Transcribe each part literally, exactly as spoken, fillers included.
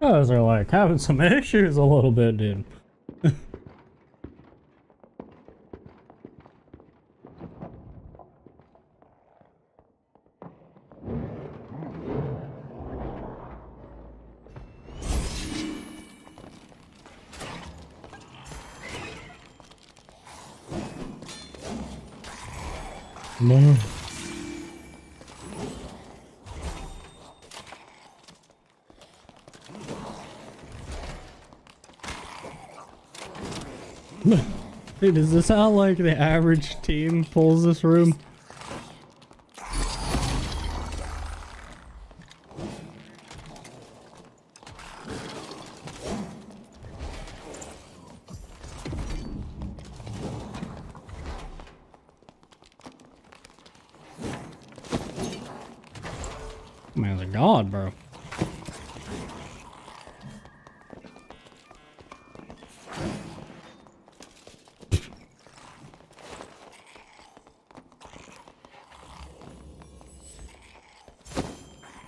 Guys are like having some issues a little bit, dude. No. Dude, is this how like the average team pulls this room? Man's a god, bro.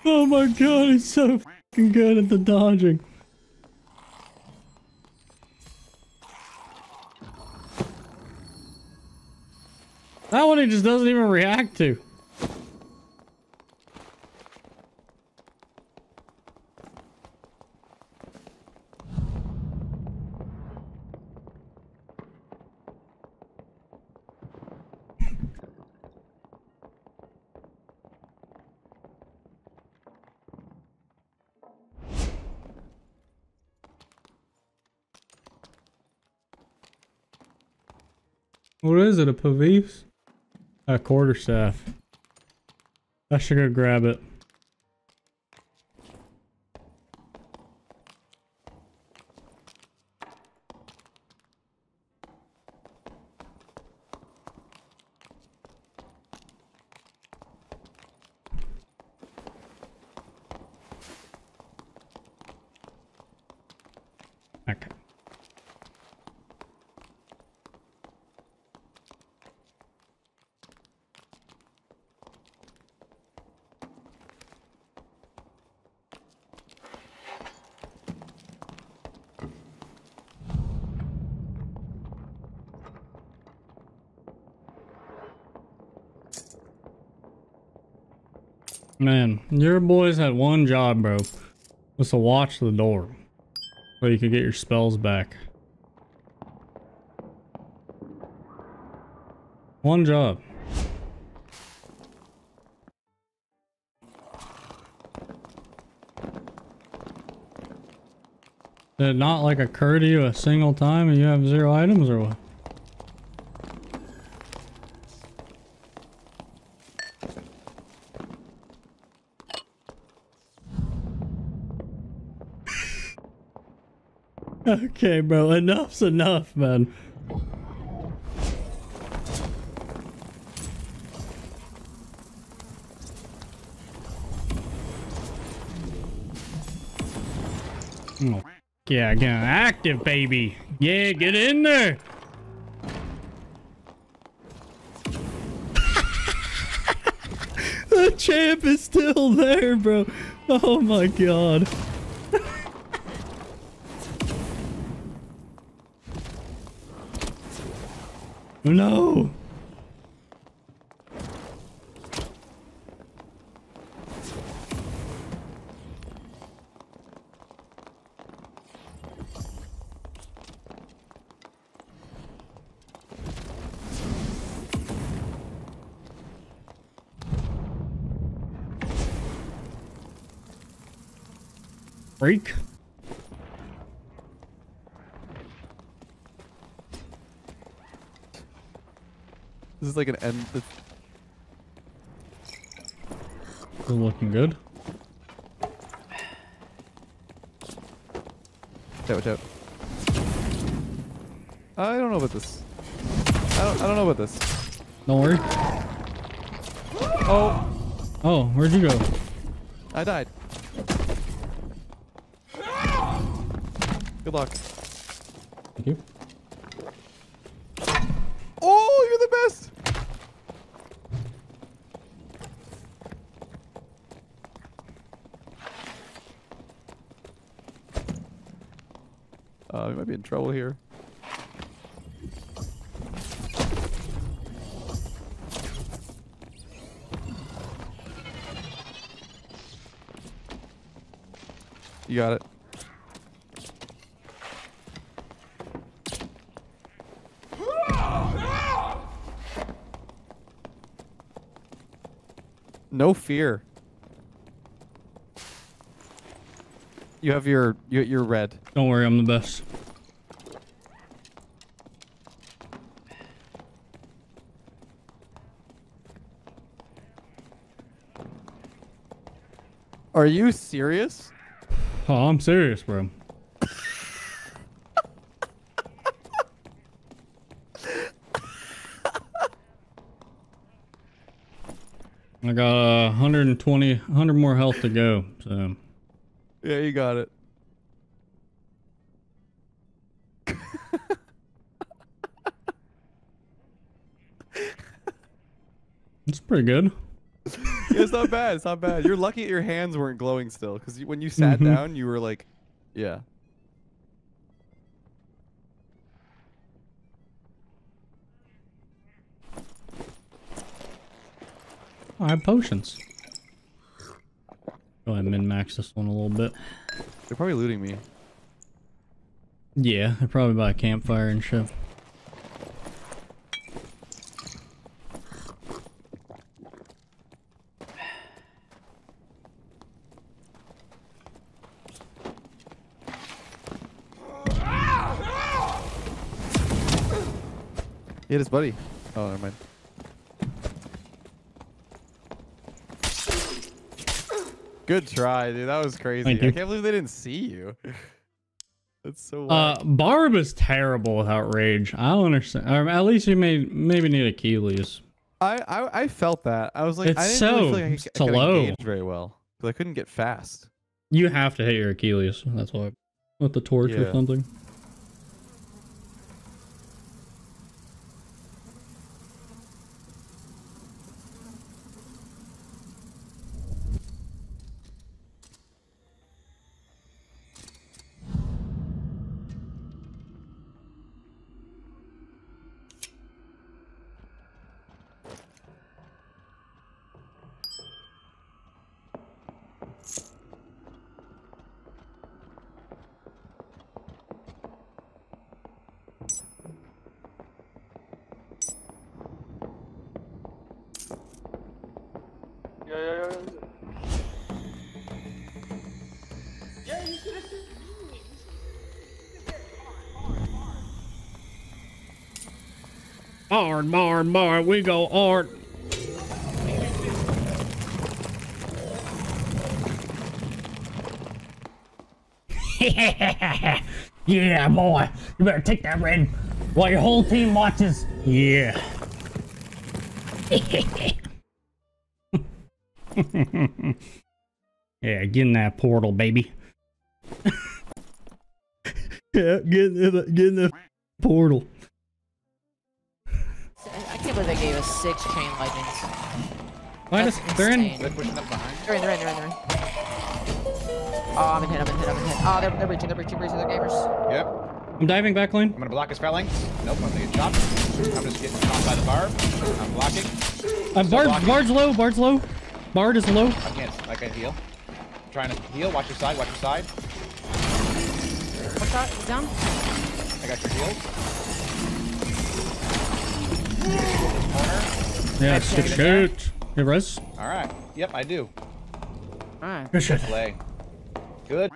Oh my god, he's so fucking good at the dodging. That one he just doesn't even react to. What is it, a Pavis? A quarterstaff. I should go grab it. Okay. Man, your boys had one job, bro. Was to watch the door so you could get your spells back. One job. Did it not like occur to you a single time and you have zero items or what? Okay, bro, enough's enough, man. Oh, yeah, get active, baby. Yeah, get in there. The champ is still there, bro. Oh my god. No. Freak. This is like an end. This is looking good. Watch out, watch out. I don't know about this. I don't, I don't know about this. Don't worry. Oh. Oh, where'd you go? I died. Good luck. Thank you. Oh, you're the best. Uh, we might be in trouble here. You got it. No fear. You have your you, you're red. Don't worry, I'm the best. Are you serious? Oh, I'm serious, bro. I got uh, one hundred twenty, one hundred more health to go, so. Yeah, you got it. It's pretty good. Yeah, it's not bad. It's not bad. You're lucky your hands weren't glowing still, because when you sat mm-hmm. down, you were like, yeah. I have potions. Go ahead and min-max this one a little bit. They're probably looting me. Yeah, they're probably by a campfire and shit. Hit his buddy. Oh, never mind. Good try, dude. That was crazy. I can't believe they didn't see you. That's so wild. Uh, Barb is terrible without rage. I don't understand. Or at least you may maybe need Achilles. I, I I felt that. I was like, it's I didn't so really feel like I could, so I could low. Engage very well because I couldn't get fast. You have to hit your Achilles. That's why. With the torch yeah. or something. Barn, barn, barn, we go art. Yeah, yeah, boy. You better take that red while your whole team watches. Yeah. Yeah, get in that portal, baby. Yeah, get in the, get in the portal. I can't believe they gave us six chain lightnings. They're in. They're in, they're in, they're in, they're in. Oh, I'm in hit, I'm in hit, I'm in hit. Oh, they're, they're breaching, they're breaching, breaching, they're gamers. Yep. I'm diving back lane. I'm gonna block his fat lane. Nope, I'm gonna get chopped. I'm just getting chopped by the barb. I'm blocking. I'm Bard, blocking. Bard's low, Bard's low. Bard is low. I can't, I can't heal. I'm trying to heal, watch your side, watch your side. One shot, he's down. I got your heals. Yeah, stick shoot. Hey, Rez. Alright. Yep, I do. Alright. Good shit. Play. Good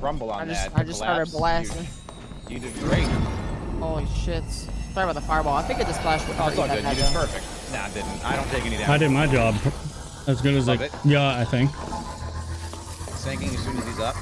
crumble on I just, that. I just started blasting. You, you did great. Holy shit. Sorry about the fireball. I think it just flashed with all the damage. You did perfect. Nah, I didn't. I don't take any damage. I did my job. As good as I like, yeah, I think. Sinking as soon as he's up.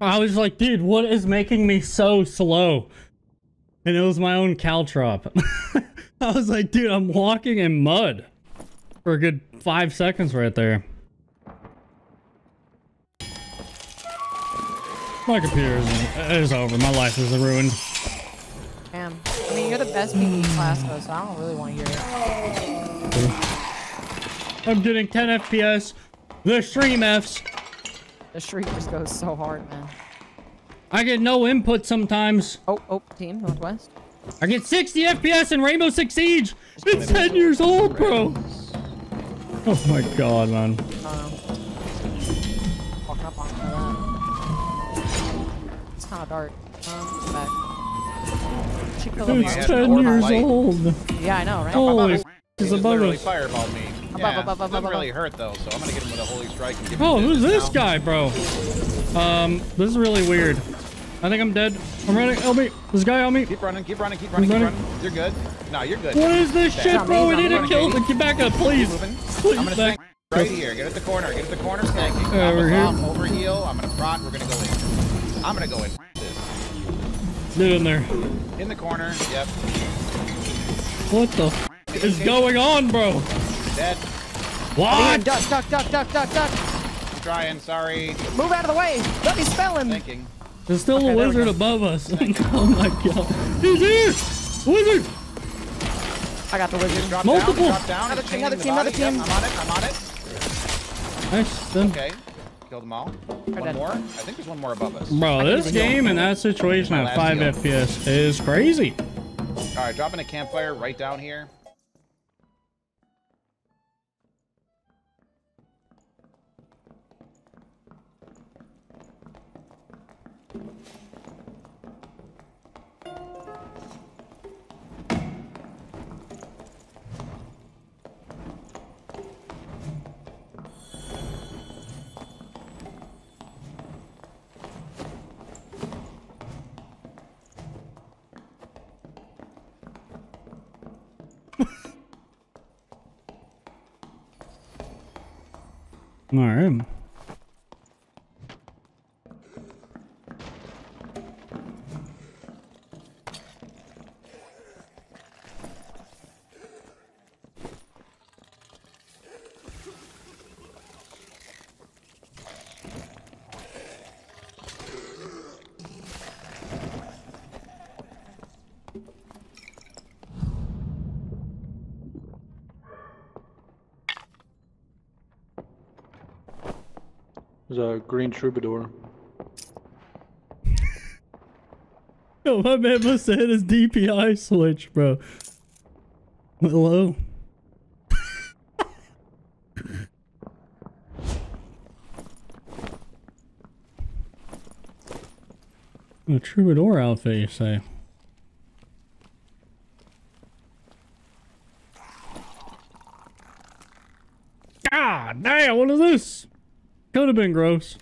I was like, dude, what is making me so slow? And it was my own caltrop. I was like, dude, I'm walking in mud for a good five seconds right there. My computer is over. My life is ruined. Damn. I mean, you're the best people in class, though, so I don't really want to hear it. I'm getting ten F P S. The stream Fs. The stream just goes so hard, man. I get no input sometimes. Oh, oh, team, Northwest. I get sixty F P S in Rainbow Six Siege. It's ten years old, bro. Oh my god, man. Walking up on that. It's kind of dark. Um, back. It's ten years old. Yeah, I know, right? Holy he's above us. Fireballed me. Yeah, above, above, above, above. Really hurt though, so I'm gonna get him with a holy strike. And give him oh, who's this now. guy, bro? Um, this is really weird. I think I'm dead. I'm running. Help me. This guy on me. Keep running. Keep running. Keep running. Keep running. running. You're good. No, you're good. What is this shit, bro? We need to kill. Get back up, please. Please. I'm gonna back. Right here. Get at the corner. Get at the corner. Snag. Uh, we're here. Over heel. I'm gonna prod. We're gonna go in. I'm gonna go in. This. Dude in there. In the corner. Yep. What the f is going on, bro? Dead. What? Duck. Duck. Duck. Duck. Duck. Duck. Trying. Sorry. Move out of the way. Let me spell him. Thinking. There's still okay, a wizard above us. Oh my god. He's here! Wizard! I got the wizard. Drop Multiple! Down, down. Another team, another team, another team. Yep, I'm on it, I'm on it. Nice. Then. Okay. Killed them all. One dead. more? I think there's one more above us. Bro, this game in that situation at five F P S is crazy. Alright, dropping a campfire right down here. All right. A green troubadour. Yo, my man must have hit his D P I switch, bro. Hello? A troubadour outfit, you say? God damn, what is this? Could have been gross.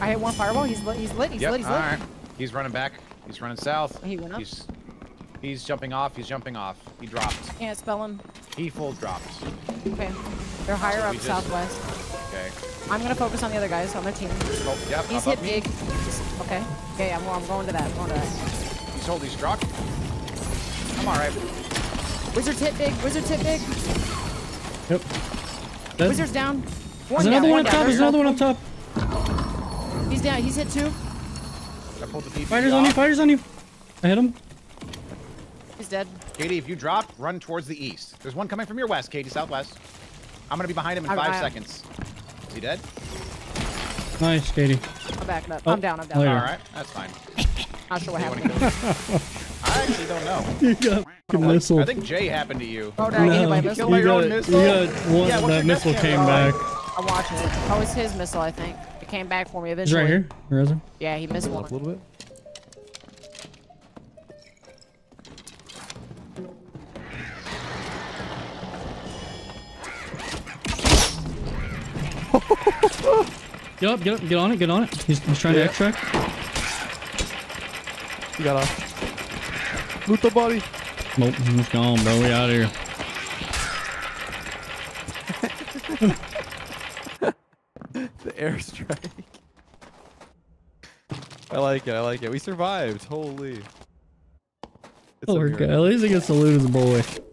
I hit one fireball. He's lit. He's lit. He's yep. lit. He's lit. All right. He's running back. He's running south. He went up. He's, he's jumping off. He's jumping off. He dropped. Can't spell him. He full drops. Okay. They're higher so up just, southwest. Okay. I'm gonna focus on the other guys on their team. Oh, yep. He's hit big. Okay. Okay. I'm, I'm going to that. I'm going to that. He's holding. He's dropped. I'm alright. Wizard's hit big. Wizard's hit big. Yep. Dead. Wizard's down. One There's down. another one, one on top. There's another one on top. He's down. He's hit two. I pulled the P P Fighters off. on you. Fighters on you. I hit him. He's dead. Katie, if you drop, run towards the east. There's one coming from your west, Katie, southwest. I'm going to be behind him in I, five I, seconds. Is he dead? Nice, Katie. I'm backing up. Oh, I'm down. I'm down. Alright. That's fine. Not sure what happened. I actually don't know. You got a missile. I think Jay happened to you. Oh, did I no. get my missile? You, you got, missile? You got one, yeah, that missile came oh, back. I'm watching it. Oh, it's his missile, I think. It came back for me eventually. It's right here. Where is it? Yeah, he missed one. A little bit. Get up, get up, get on it, get on it. He's, he's trying yeah. to extract. You got off. Loot the body. Nope, he's gone, bro. We out of here. The airstrike. I like it. I like it. We survived. Holy. It's oh, God. At least I get to lose, boy.